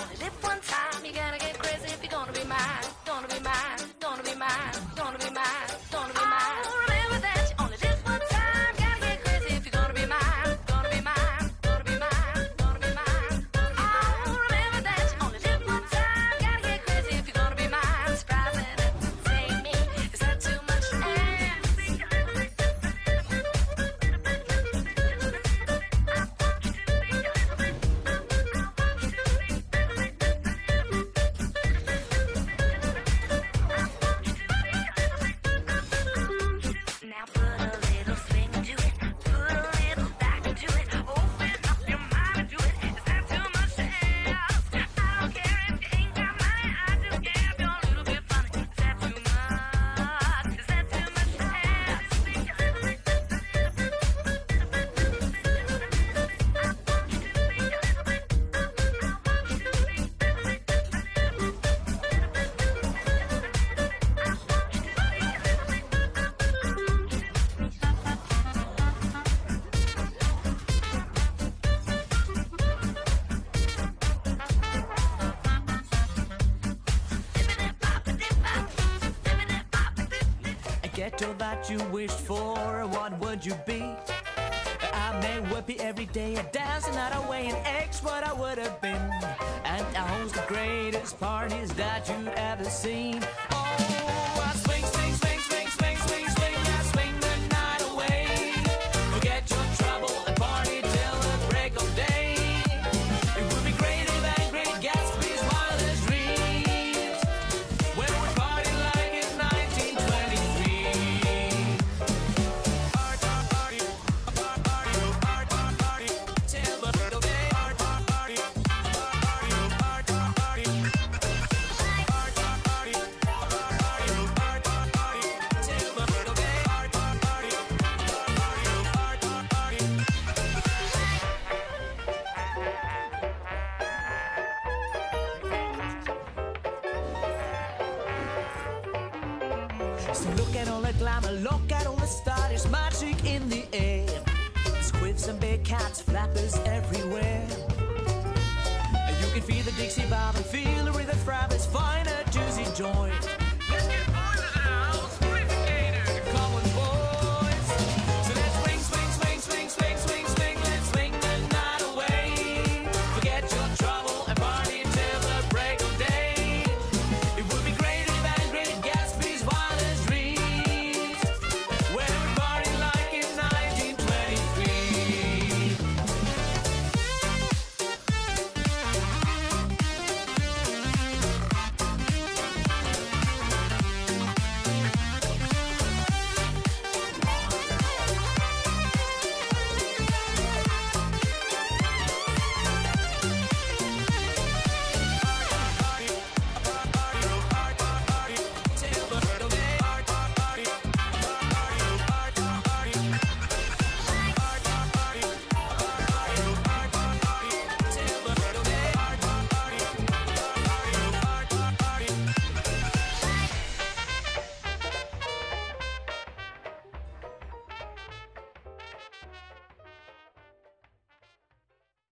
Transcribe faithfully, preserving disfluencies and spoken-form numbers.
Only live one time, you gotta get crazy if you're gonna be mine. Gonna be mine, gonna be mine, gonna be mine, gonna be mine. Oh, remember that you only live one time. Gotta get crazy if you're gonna be mine. Gonna be mine, gonna be mine, gonna be mine. Oh, remember that you only live one time. Gotta get crazy if you're gonna be mine. Surprise and entertain me. Is that too much to ask? Get all that you wished for, what would you be? I may whippy every day, a dance another way, and X what I would have been. And I host the greatest parties that you'd ever seen. Oh, I swing, swing, swing, swing, swing, swing, swing, I swing the night away. Forget your trouble and party till the break of day. It would be great if Angry Gatsby's wildest dreams, when we party like it's nineteen twenty-three. So look at all the glamour, look at all the stars, there's magic in the air. Squids and big cats, flappers everywhere. You can feel the Dixie Bob and feel